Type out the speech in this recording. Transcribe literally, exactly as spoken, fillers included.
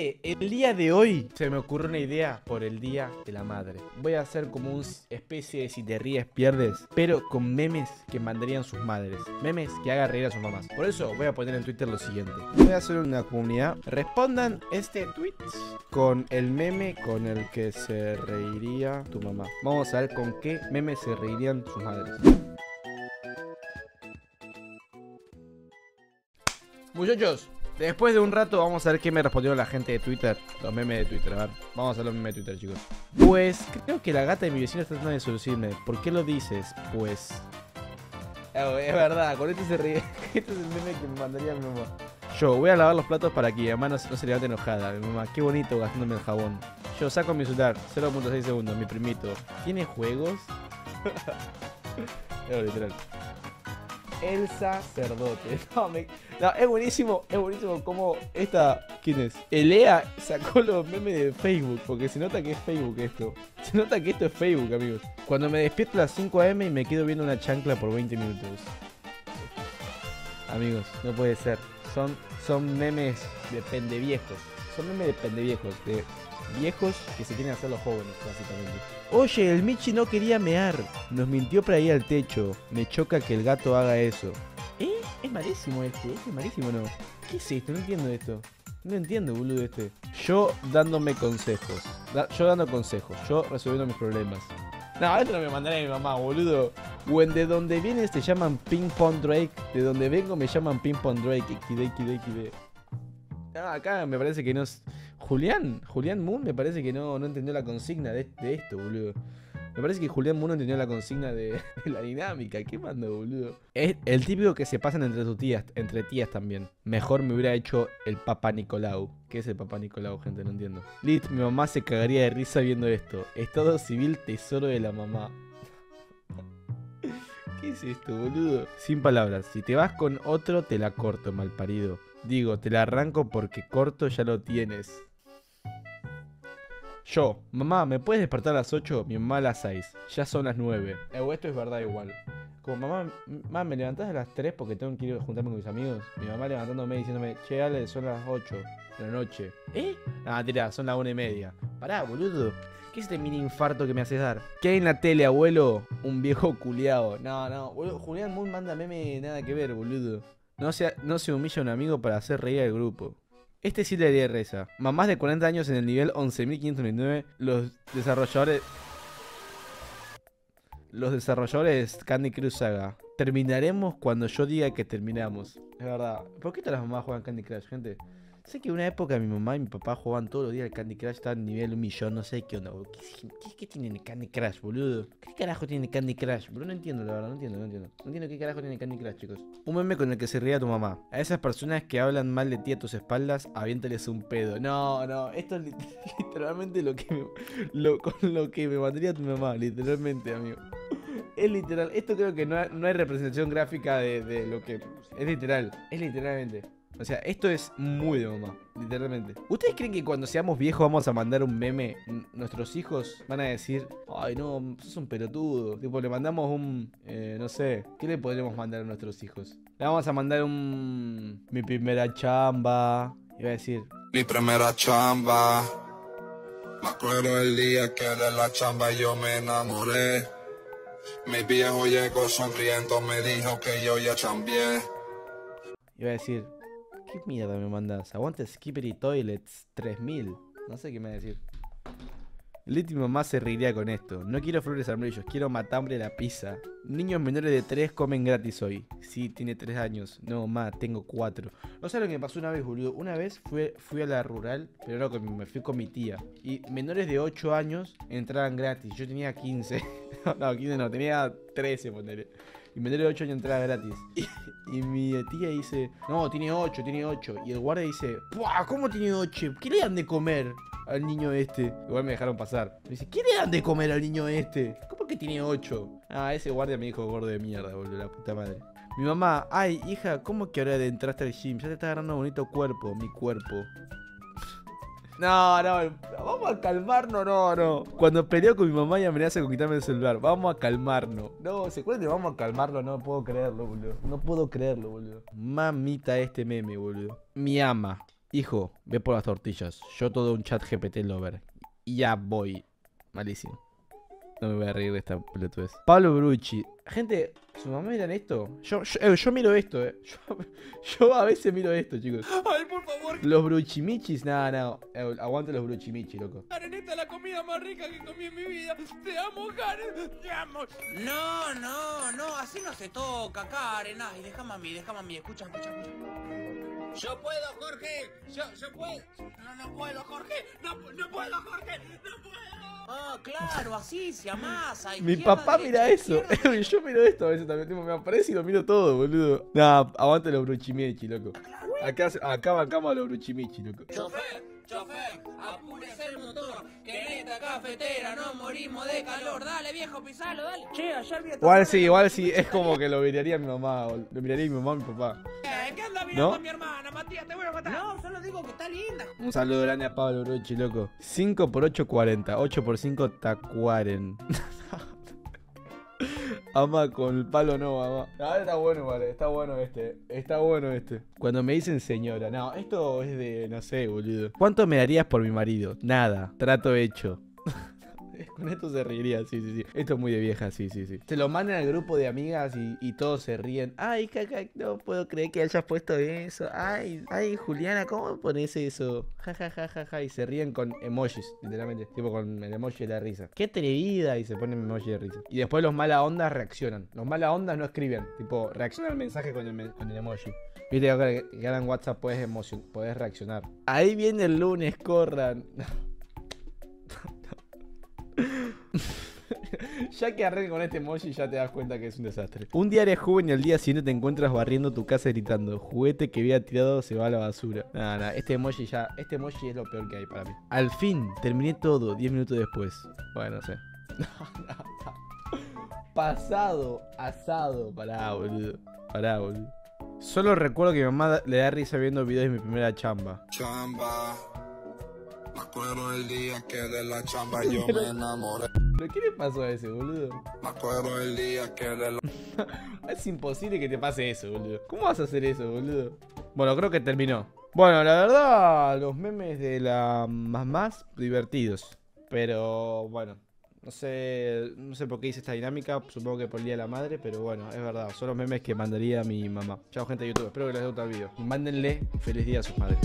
Gente, el día de hoy se me ocurre una idea por el Día de la Madre. Voy a hacer como una especie de si te ríes pierdes, pero con memes que mandarían sus madres. Memes que hagan reír a sus mamás. Por eso voy a poner en Twitter lo siguiente. Voy a hacer una comunidad. Respondan este tweet con el meme con el que se reiría tu mamá. Vamos a ver con qué memes se reirían sus madres. Muchachos, después de un rato vamos a ver qué me respondió la gente de Twitter. Los memes de Twitter, a ver. Vamos a ver los memes de Twitter, chicos. Pues creo que la gata de mi vecino está tratando de seducirme. ¿Por qué lo dices? Pues... es verdad, con este se ríe. Este es el meme que me mandaría mi mamá. Yo voy a lavar los platos para que mi mamá no se levante enojada. Mi mamá, qué bonito gastándome el jabón. Yo saco mi celular, cero punto seis segundos, mi primito. ¿Tiene juegos? Es literal. El sacerdote. No, me... no, es buenísimo, es buenísimo como esta... ¿Quién es? Elea sacó los memes de Facebook, porque se nota que es Facebook esto. Se nota que esto es Facebook, amigos. Cuando me despierto a las cinco a m y me quedo viendo una chancla por veinte minutos. Amigos, no puede ser. Son, son memes de pendeviejos. Son memes de pendeviejos, de viejos que se quieren hacer los jóvenes, básicamente. Oye, el Michi no quería mear. Nos mintió para ir al techo. Me choca que el gato haga eso. ¿Eh? Es malísimo este. Este es malísimo, ¿no? ¿Qué es esto? No entiendo esto. No entiendo, boludo, este. Yo dándome consejos. Da yo dando consejos. Yo resolviendo mis problemas. No, esto no me mandaré a mi mamá, boludo. O en de donde vienes te llaman Ping Pong Drake. De donde vengo me llaman Ping Pong Drake. Xd, xd, xd. Ah, acá me parece que no es... Julián, Julián Moon me parece que no, no entendió la consigna de, de esto, boludo. Me parece que Julián Moon no entendió la consigna de, de la dinámica. ¿Qué mando, boludo? Es el típico que se pasan entre sus tías, entre tías también. Mejor me hubiera hecho el Papá Nicolau. ¿Qué es el Papá Nicolau, gente? No entiendo. Lit, mi mamá se cagaría de risa viendo esto. Estado civil, tesoro de la mamá. ¿Qué es esto, boludo? Sin palabras. Si te vas con otro, te la corto, malparido. Digo, te la arranco porque corto ya lo tienes. Yo, mamá, ¿me puedes despertar a las ocho? Mi mamá a las seis. Ya son las nueve. Eh, esto es verdad igual. Como, mamá, mamá, ¿me levantás a las tres porque tengo que ir a juntarme con mis amigos? Mi mamá levantándome y diciéndome, che, Ale, son las ocho de la noche. ¿Eh? Ah, tira, son las una y media. Pará, boludo. ¿Qué es este mini infarto que me haces dar? ¿Qué hay en la tele, abuelo? Un viejo culiao. No, no, boludo, Julián Moon manda meme nada que ver, boludo. No se, no se humilla a un amigo para hacer reír al grupo. Este sí le haría reza. Mamás de cuarenta años en el nivel once mil quinientos noventa y nueve. Los desarrolladores... Los desarrolladores Candy Crush Saga. Terminaremos cuando yo diga que terminamos. Es verdad. ¿Por qué todas las mamás juegan Candy Crush, gente? Sé que una época mi mamá y mi papá jugaban todos los días al Candy Crush. Estaban en nivel un millón. No sé qué onda. ¿Qué, qué, qué tiene el Candy Crush, boludo? ¿Qué carajo tiene el Candy Crush? Boludo, no entiendo, la verdad. No entiendo, no entiendo. No entiendo qué carajo tiene el Candy Crush, chicos. Un meme con el que se ría tu mamá. A esas personas que hablan mal de ti a tus espaldas, aviéntales un pedo. No, no. Esto es literalmente lo que me, lo, con lo que me mandaría tu mamá. Literalmente, amigo. Es literal. Esto creo que no hay, no hay representación gráfica de, de lo que... Es literal. Es literalmente... O sea, esto es muy de mamá, literalmente. ¿Ustedes creen que cuando seamos viejos vamos a mandar un meme? Nuestros hijos van a decir, ay no, sos un pelotudo. Tipo, le mandamos un, eh, no sé, ¿qué le podremos mandar a nuestros hijos? Le vamos a mandar un, mi primera chamba. Iba a decir, mi primera chamba. Me acuerdo el día que de la chamba yo me enamoré. Mi viejo llegó sonriendo, me dijo que yo ya chambié. Iba a decir, ¿qué mierda me mandas? Aguanta Skipper y Toilets tres mil. No sé qué me va a decir. Lit, mi mamá se reiría con esto. No quiero flores amarillos, quiero matambre la pizza. Niños menores de tres comen gratis hoy. Sí, tiene tres años. No, ma, tengo cuatro. No sé lo que me pasó una vez, boludo. Una vez fui, fui a la rural, pero no, me fui con mi tía. Y menores de ocho años entraban gratis. Yo tenía quince. No, quince no, tenía trece, ponele. Y me dio ocho años entrada gratis. Y, y mi tía dice, no, tiene ocho, tiene ocho. Y el guardia dice, ¡puah! ¿Cómo tiene ocho? ¿Qué le dan de comer al niño este? Igual me dejaron pasar. Me dice, ¿qué le dan de comer al niño este? ¿Cómo que tiene ocho? Ah, ese guardia me dijo gordo de mierda, boludo, la puta madre. Mi mamá, ay, hija, ¿cómo que ahora entraste al gym? Ya te está agarrando bonito cuerpo, mi cuerpo. No, no, vamos a calmarnos, no, no. Cuando peleo con mi mamá y amenaza con quitarme el celular, vamos a calmarnos. No, ¿se acuerdan de vamos a calmarlo? No puedo creerlo, boludo. No puedo creerlo, boludo. Mamita este meme, boludo. Mi ama. Hijo, ve por las tortillas. Yo todo un chat G P T lover. Ya voy. Malísimo. No me voy a reír de esta pelotudez. Pablo Brucci. Gente, ¿su mamá miran esto? Yo, yo, eh, yo miro esto, eh. Yo, yo a veces miro esto, chicos. Ay, por favor. Los bruchimichis, nada, nada. Eh, aguante los bruchimichis, loco. Karen, esta es la comida más rica que comí en mi vida. Te amo, Karen. Te amo. No, no, no. Así no se toca, Karen. Ay, déjame a mí, déjame a mí. Escucha, escucha, escucha. Yo puedo, Jorge. Yo, yo puedo. No, no puedo, Jorge. No, no puedo, Jorge. No puedo. Ah, claro, así se amasa. Mi papá mira eso. Yo miro esto a veces también. Tipo, me aparece y lo miro todo, boludo. Nah, aguante los bruchimichi, loco. Acá, acá bancamos a los bruchimichi, loco. Chofer, chofer, apúrese el motor. Que en esta cafetera no morimos de calor. Dale, viejo, pisalo, dale. Che, ayer vi a... Igual sí, igual sí. Es como que lo miraría mi mamá. Lo miraría mi mamá y mi papá. ¿Qué anda mirando a mi hermana, Matías? Te voy a matar. No, solo digo que está linda. Un saludo grande a Pablo Brucci, loco. cinco por ocho, cuarenta. ocho por cinco está cuaren. Ama, con el palo no, ama. Ahora está bueno, vale. Está bueno este. Está bueno este. Cuando me dicen señora. No, esto es de, no sé, boludo. ¿Cuánto me darías por mi marido? Nada. Trato hecho. Con esto se reiría, sí, sí, sí. Esto es muy de vieja, sí, sí, sí. Se lo mandan al grupo de amigas y, y todos se ríen. Ay, caca, no puedo creer que hayas puesto eso. Ay, ay, Juliana, ¿cómo pones eso? Ja, ja, ja, ja, ja. Y se ríen con emojis, literalmente. Tipo con el emoji de la risa. ¡Qué atrevida! Y se ponen emoji de risa. Y después los mala ondas reaccionan. Los mala ondas no escriben. Tipo, reaccionan al mensaje con el, me con el emoji. Viste que ahora que en WhatsApp puedes, puedes reaccionar. Ahí viene el lunes, corran. Ya que arreglen con este emoji ya te das cuenta que es un desastre. Un día eres joven y al día siguiente te encuentras barriendo tu casa gritando: juguete que había tirado se va a la basura. Nada, nada, este emoji ya, este emoji es lo peor que hay para mí. Al fin, terminé todo diez minutos después. Bueno, no sé. No, no, no. Pasado, asado. Pará, boludo. Pará, boludo. Solo recuerdo que mi mamá le da risa viendo videos de mi primera chamba. Chamba. Me acuerdo el día que de la chamba yo me enamoré. ¿Pero qué le pasó a ese, boludo? Me acuerdo el día que de la... Es imposible que te pase eso, boludo. ¿Cómo vas a hacer eso, boludo? Bueno, creo que terminó. Bueno, la verdad, los memes de la mamás divertidos. Pero, bueno, no sé, no sé por qué hice esta dinámica. Supongo que por el día de la madre, pero bueno, es verdad. Son los memes que mandaría mi mamá. Chao, gente de YouTube. Espero que les haya gustado el video. Mándenle feliz día a sus madres.